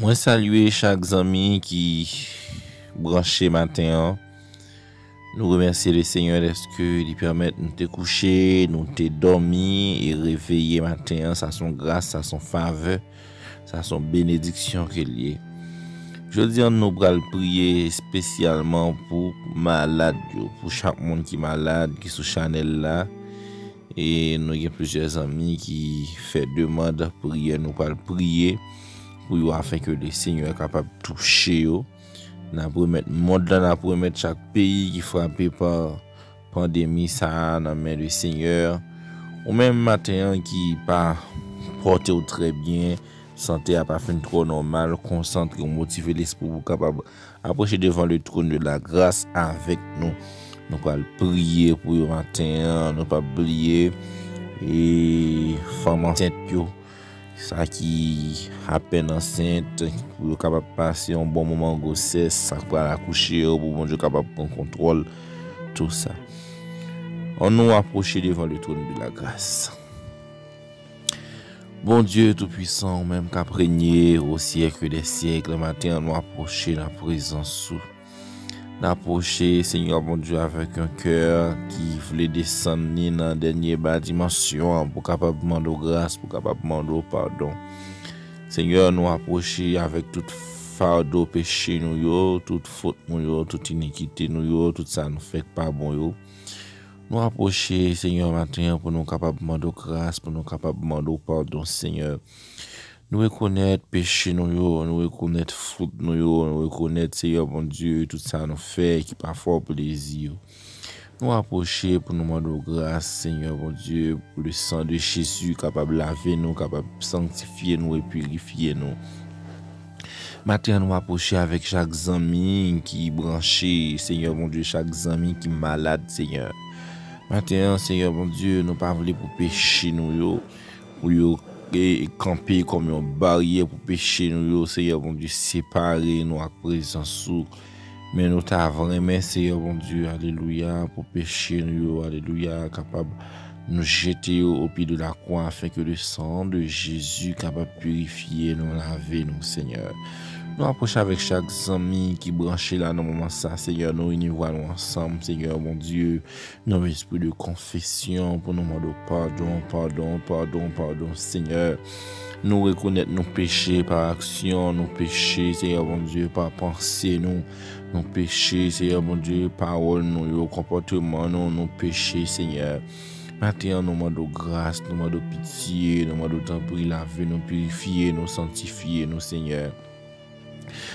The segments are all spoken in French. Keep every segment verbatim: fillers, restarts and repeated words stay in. Moi saluer chaque ami qui branché matin. Nous remercions le Seigneur parce que il permet nous te coucher, nous te dormir et réveiller matin. Ça son grâce, ça son faveur, ça son bénédiction que lié. Je dis nous pral prier spécialement pour malade, pour chaque monde qui malade, qui sous Chanel là. Et nous avons plusieurs amis qui fait demande prier, nous pral prier pour afin que le Seigneur est capable de toucher eux. Nous avons remettre monde dans la promettre chaque pays qui frappé par pandémie ça dans main du Seigneur ou même matin qui pas porté très bien santé a pas fait trop normal concentrer motiver l'esprit pour capable approcher devant le trône de la grâce avec nous nous allons prier pour le matin nous pas oublier et femme enceinte yo ça qui à peine enceinte pour capable passer un bon moment grossesse ça va accoucher pour bon Dieu capable prendre contrôle tout ça on nous approche devant le trône de la grâce bon Dieu tout puissant même qu'a régné au siècle des siècles matin on nous approche la présence sous d'approcher Seigneur bon Dieu avec un cœur qui voulait descendre dans dernier bas dimension pour capablement de grâce pour capablement de pardon Seigneur nous approcher avec toute fardeau péché nous yo toute faute nous yo toute iniquité nous yo tout ça nous fait pas bon yo nous approcher Seigneur matin pour nous capablement de grâce pour nous capablement de pardon Seigneur nous reconnaître péché nous yo, nous reconnaître faute nous yo, nous reconnaître Seigneur bon Dieu tout ça nous fait qui pas fort plaisir. Nous approcher pour nous demander grâce Seigneur bon Dieu pour le sang de Jésus capable de laver nous, capable de sanctifier nous et purifier nous. Matin nous approcher avec chaque ami qui branché Seigneur bon Dieu chaque ami qui malade Seigneur. Matin Seigneur bon Dieu nous pas voulons pour péché nous yo, pour yo et camper comme une barrière pour pécher nous Seigneur bon Dieu séparer nous à présence mais nous t'avons Seigneur bon Dieu alléluia pour pécher nous alléluia capable nous jeter au pied de la croix afin que le sang de Jésus capable purifier nous laver nous Seigneur nous approcher avec chaque ami qui branché là dans moment ça Seigneur nous unir ensemble Seigneur bon Dieu dans l'esprit de confession pour nous demander pardon pardon pardon pardon Seigneur nous reconnaître nos péchés par action nos péchés Seigneur bon Dieu par pensée nous nos péchés Seigneur bon Dieu parole nous comportement nous nos péchés Seigneur matin nous demandons grâce nous demandons pitié nous demandons temps pour laver nous purifier nous sanctifier nous Seigneur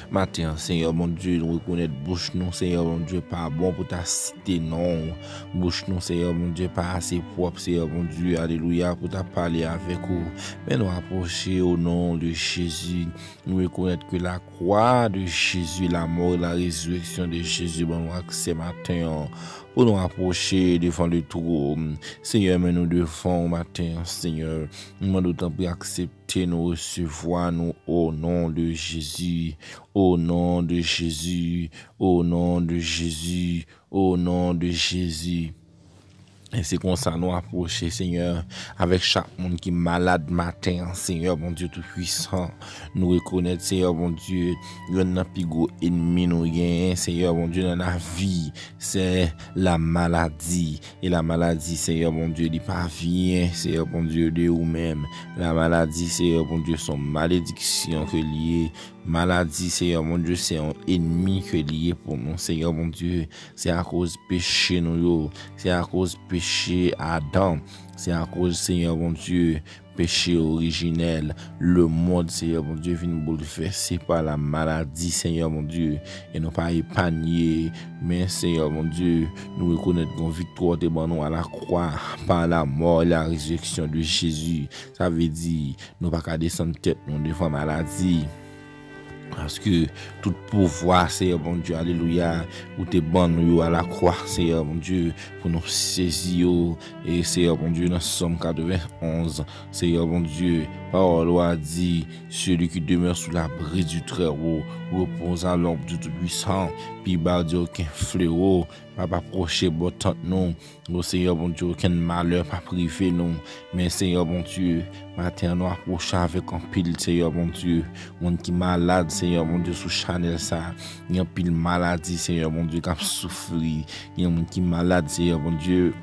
matin Seigneur mon Dieu nous reconnaître bouche nous Seigneur mon Dieu pas bon pour ta cité non bouche nous Seigneur mon Dieu pas assez propre Seigneur mon Dieu alléluia pour ta parler avec vous mais nous approcher au nom de Jésus nous reconnaître que la croix de Jésus la mort la résurrection de Jésus bon ce matin pour nous approcher devant le trône Seigneur mais nous devons matin Seigneur nous demandons pour accepter nous recevoir nous au nom de Jésus au nom de Jésus, au nom de Jésus, au nom de Jésus. Et c'est comme ça nous approcher, Seigneur, avec chaque monde qui est malade matin, Seigneur, bon Dieu tout-puissant. Nous reconnaître, Seigneur, bon Dieu, il y a un plus gros ennemi, nous gagnons, Seigneur, bon Dieu, dans la vie, c'est la maladie. Et la maladie, Seigneur, bon Dieu, n'est pas vient, Seigneur, bon Dieu, de vous-même. La maladie, Seigneur, bon Dieu, son malédiction que liée. Maladie, Seigneur, mon Dieu, c'est un ennemi que lié pour nous, Seigneur, mon Dieu. C'est à cause péché, nous, c'est à cause péché, Adam. C'est à cause, Seigneur, mon Dieu, péché originel. Le monde, Seigneur, mon Dieu, vient bouleverser par la maladie, Seigneur, mon Dieu. Et non pas épargné, mais, Seigneur, mon Dieu, nous reconnaissons victoire de bon nom à la croix, par la mort et la résurrection de Jésus. Ça veut dire, nous pas qu'à descendre tête, nous devant maladie. Parce que tout pouvoir, Seigneur bon Dieu, alléluia, ou te ban nous à la croix, Seigneur bon Dieu, pour nous saisir, et Seigneur bon Dieu, dans Somme quatre-vingt-onze, Seigneur bon Dieu, parole a dit, celui qui demeure sous l'abri du Très-Haut, repose à l'ombre du Tout-Puissant, puis bas de aucun fléau, pas approcher botte nous, au Seigneur bon Dieu, aucun malheur pas privé nous, mais Seigneur bon Dieu, matin nous approchons avec un pile Seigneur bon Dieu, monde qui malade Seigneur bon Dieu sous Chanel ça, il y a pile maladie Seigneur bon Dieu qui a souffri, il y a monde qui malade Seigneur bon Dieu.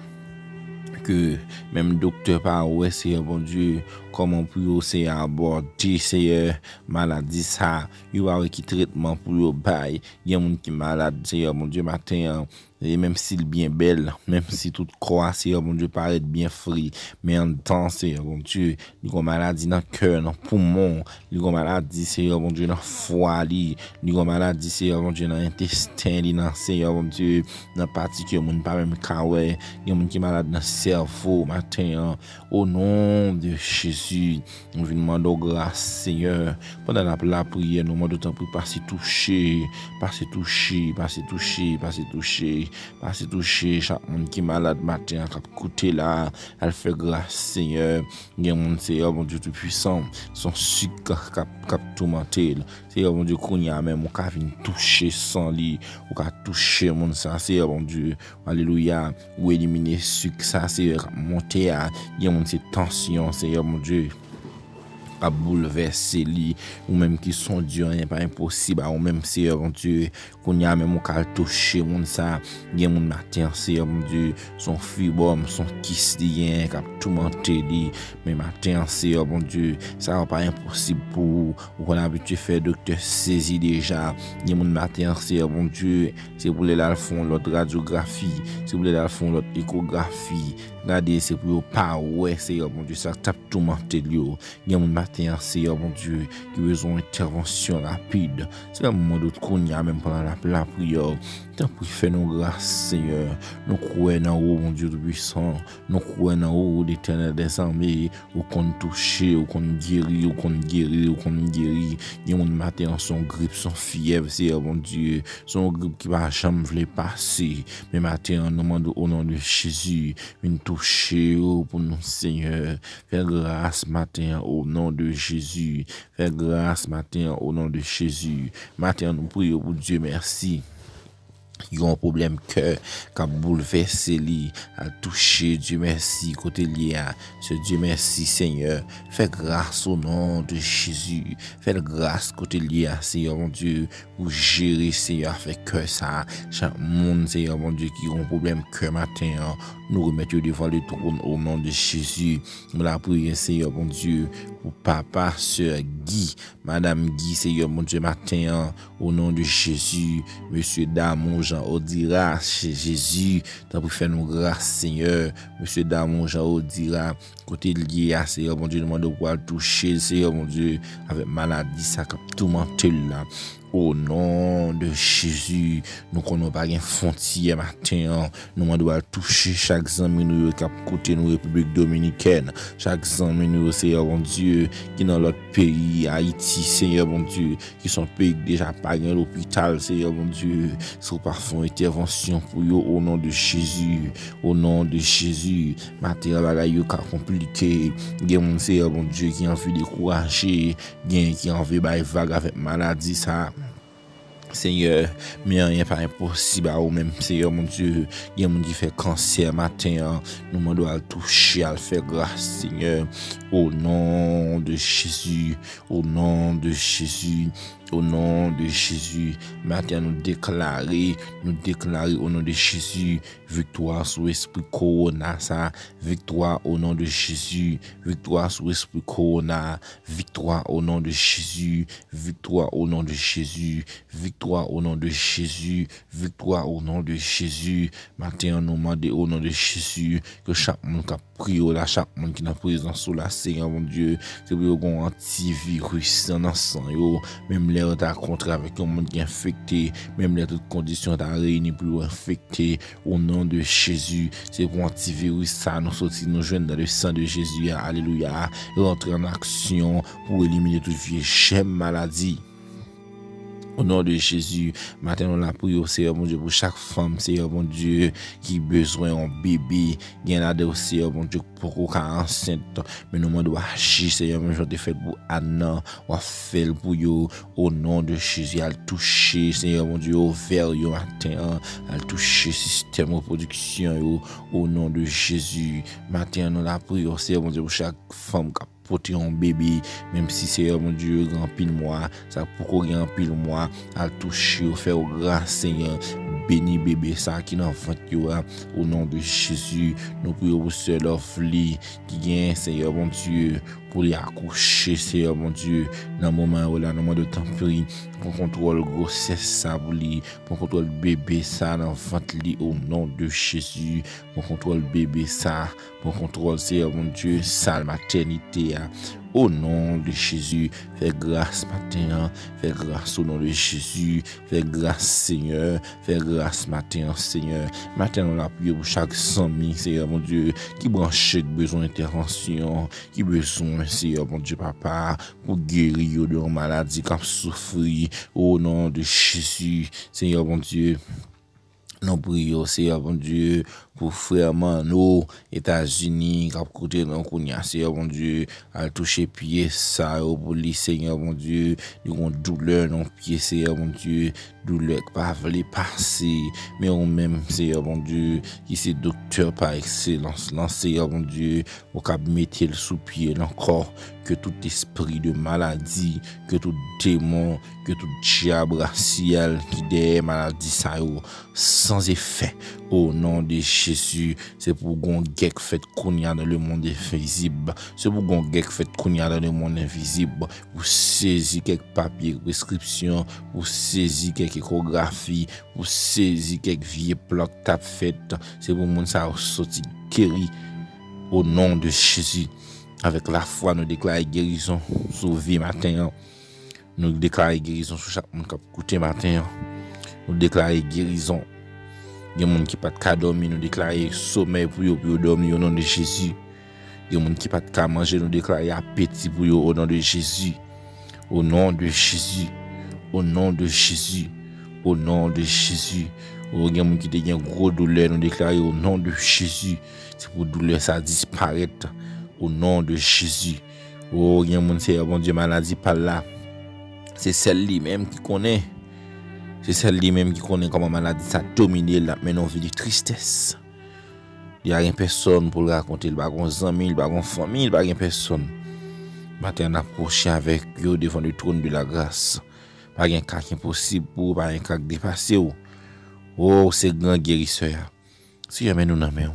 Que même docteur par ouais Seigneur bon Dieu comment pour c'est aborder Seigneur maladie ça il va qui traitement pour bail il y a monde qui malade Seigneur bon Dieu matin et même s'il bien belle même si tout croit Seigneur bon Dieu paraît bien fri mais en temps Seigneur bon Dieu il y a maladie dans cœur dans poumon il y a maladie Seigneur bon Dieu dans foie il y a maladie Seigneur bon Dieu dans intestin il dans Seigneur bon Dieu dans particulier monde pas même kawé il y a monde qui malade dans cerveau matin au nom de Jésus nous demandons grâce Seigneur pendant la prière nous demandons temps pour passer toucher passer toucher passer toucher passer toucher passer toucher chaque monde qui malade matin cap côté là elle fait grâce Seigneur bien mon Seigneur mon Dieu tout puissant son sucre cap cap tourmenté Seigneur mon Dieu kounya même on ca vinn toucher sans lui on ca toucher mon ça Seigneur mon Dieu alléluia ou éliminer sucre ça Seigneur monter à bien mon c'est tension Seigneur mon Dieu pas bouleverser lui ou même qui sont Dieu n'est pas impossible ou même Seigneur mon Dieu qu'on y a même qu'à toucher mon ça bien mon matin Seigneur mon Dieu son fibrome son kyste lien qu'a tourmenté lui mais matin Seigneur mon Dieu ça n'est pas impossible pour ou on a habitué faire docteur saisi déjà bien mon matin Seigneur mon Dieu c'est pour les font l'autre radiographie c'est pour les font l'autre échographie regardez c'est pour pas ouais Seigneur mon Dieu ça tape tourmenté lui bien mon matin Seigneur mon Dieu, qui besoin d'intervention rapide. C'est un moment d'autre qu'on y a même pendant la prière. Tant pour faire nos grâces, Seigneur. Nous croyons en haut, mon Dieu puissant. Nous croyons en haut, l'Éternel des armées. Ou qu'on touche, ou qu'on guérit, ou qu'on guérit, ou qu'on guérit. Et mon matin, son grippe, son fièvre, Seigneur mon Dieu. Son grippe qui va jamais passer. Mais matin, nous demandons au nom de Jésus, une touche pour nous, Seigneur. Faire grâce matin au nom de Jésus. Fais grâce matin au nom de Jésus. Matin, nous prions pour Dieu, merci. Il y a un problème cœur qui a bouleversé lui, a touché Dieu merci côté lié à ce Dieu merci Seigneur. Fais grâce au nom de Jésus. Fais grâce côté lié à Seigneur mon Dieu pour gérer Seigneur avec cœur ça. Chaque monde Seigneur mon Dieu qui a un problème cœur matin, nous remettons devant le trône au nom de Jésus. Nous la prions Seigneur mon Dieu pour papa, sœur Guy, madame Guy Seigneur mon Dieu matin au nom de Jésus, monsieur Damon Jean Odira, chez Jésus, t'as pour faire nos grâces, Seigneur. Monsieur Damon, Jean Odira, côté lié à Seigneur, mon Dieu, demande pour toucher, Seigneur, mon Dieu, avec maladie, ça cap tout mental là. Au nom de Jésus, nous connaissons pas une frontière matin. Nous demandons à toucher chaque ami nous cap côté nous République Dominicaine, chaque ami nous Seigneur bon Dieu qui dans l'autre pays Haïti Seigneur bon Dieu qui sont pays déjà pas dans l'hôpital Seigneur bon Dieu, sous parfum intervention pour eux au nom de Jésus, au nom de Jésus. Matin bagaille yo ka compliqué, gen mon Seigneur bon Dieu qui en veut décourager, gen qui en veut bail vague avec maladie ça. Seigneur, mais rien pas impossible à vous-même, Seigneur, mon Dieu. Il y a mon qui fait cancer matin, nous demandons à le toucher, à le faire grâce, Seigneur. Au nom de Jésus, au nom de Jésus. Au nom de Jésus, matin nous déclarer, nous déclarer au nom de Jésus, victoire sous l'esprit Corona, ça, victoire au nom de Jésus, victoire sous l'esprit Corona, victoire au nom de Jésus, victoire au nom de Jésus, victoire au nom de Jésus, victoire au nom de Jésus, matin nous demandons au nom de Jésus, que chaque monde qui a prié là, chaque monde qui est présent sous la Seigneur, mon Dieu, c'est pour qu'on antivirus dans le sang, même les t'as contre avec un monde qui est infecté, même les toutes conditions t'as réuni pour infecter au nom de Jésus. C'est pour antivirus ça nous sortir nos jeunes dans le sang de Jésus. Alléluia. Rentrer en action pour éliminer toute vieille maladie. Au nom de Jésus, maintenant la prière, Seigneur mon Dieu, pour chaque femme, Seigneur mon Dieu, qui besoin d'un bébé, qui en a des, Seigneur mon Dieu, pour qu'on soit enceinte. Mais nous demandons à agir, Seigneur, même je te fais pour Anna, ou à faire pour yo. Au nom de Jésus, à le toucher, Seigneur mon Dieu, au vert, yo matin, à le toucher, système de production, yo. Au nom de Jésus, maintenant nous la prière, Seigneur mon Dieu, pour chaque femme qui porter un bébé, même si Seigneur mon Dieu rempile moi, ça pour qu'on rempile moi, à toucher, au faire grâce Seigneur, béni bébé ça qui dans ventre au nom de Jésus, nous prions pour Sœur Lovely qui vient Seigneur mon Dieu pour y accoucher Seigneur mon Dieu dans le moment où là dans moment de temps pris pour contrôle grossesse ça pour lui, pour contrôle bébé ça dans ventre lui au nom de Jésus, pour contrôle bébé ça, pour contrôle Seigneur mon Dieu ça maternité. Au nom de Jésus, fais grâce matin, fais grâce au nom de Jésus, fais grâce Seigneur, fais grâce matin Seigneur. Matin on la prière pour chaque famille, Seigneur mon Dieu, qui branche besoin d'intervention, qui besoin Seigneur mon Dieu papa, pour guérir de la maladie qui souffrit. Au nom de Jésus, Seigneur mon Dieu. Nous prions, Seigneur mon Dieu, pour frère Mano, États-Unis, qui a coûté dans le Seigneur mon Dieu, à toucher pied, ça, pour lui, Seigneur mon Dieu, nous avons douleur dans le pied, Seigneur mon Dieu, douleur qui ne peut pas passer, mais on même, Seigneur mon Dieu, qui c'est docteur par excellence, Seigneur mon Dieu, pour qu'il mette le sous-pied encore, que tout esprit de maladie, que tout démon, que tout diable racial qui derrière maladie, ça, sans effet, au nom de Jésus, c'est pour qu'on guette fait qu'on y a dans le monde invisible, c'est pour qu'on guette fait qu'on y a dans le monde invisible, pour saisir quelques papiers, prescriptions, pour saisir quelques échographies, pour saisir quelques vieilles plaques tap faites, c'est pour qu'on ça sorti guéri, au nom de Jésus, avec la foi, nous déclarons guérison, sauver matin, nous déclarons guérison sur chaque monde qui a écouté matin. Nous déclarons guérison. Il y a des gens qui ne peuvent pas dormir, nous déclarons sommeil pour eux, pour dormir au nom de Jésus. Il y a des gens qui ne peuvent pas manger, nous déclarons appétit pour eux au nom de Jésus. Au nom de Jésus. Au nom de Jésus. Au nom de Jésus. Il y a des gens qui ont une grosse douleur, nous déclarons au nom de Jésus. C'est pour que la douleur ça disparaître. Au nom de Jésus. Oh, il y a des gens qui ont une maladie par là. C'est celle-là même qui connaît. C'est celle-là-même qui connaît comment maladie ça domine là, mais on vit de tristesse. Il n'y a rien personne pour le raconter, il n'y a pas de amis, il n'y a pas de famille, il n'y a rien personne. Maintenant, on approche avec eux devant le trône de la grâce. Pas un cas impossible pour, pas un cas dépassé. Oh, c'est grand guérisseur. Si jamais nous n'en mettons,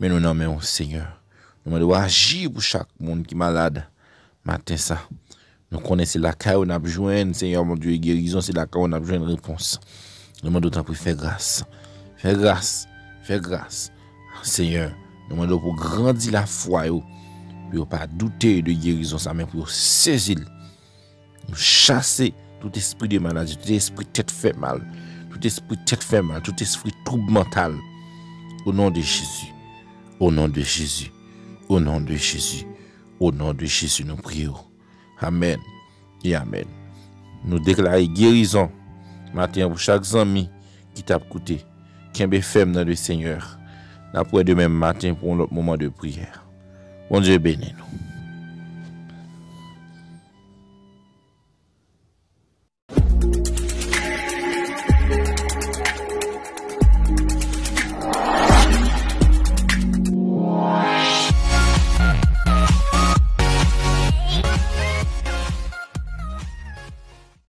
mais nous n'en mettons, Seigneur. Nous devons agir pour chaque monde qui est malade. Matin ça. Nous connaissons la caille où on a besoin, Seigneur mon Dieu, guérison, c'est la caille où on a besoin de réponse. Nous demandons d'autant plus, fais grâce. Fais grâce. Fais grâce. Seigneur, nous demandons pour grandir la foi, pour ne pas douter de guérison, ça même pour saisir, pour chasser tout esprit de maladie, tout esprit tête fait mal, tout esprit tête fait mal, tout esprit trouble mental. Au nom de Jésus. Au nom de Jésus. Au nom de Jésus. Au nom de Jésus, nous prions. Amen et Amen. Nous déclarons guérison. Matin pour chaque ami qui t'a écouté. Qu'un ferme dans le Seigneur. L'après-demain matin pour un autre moment de prière. Bon Dieu bénit nous.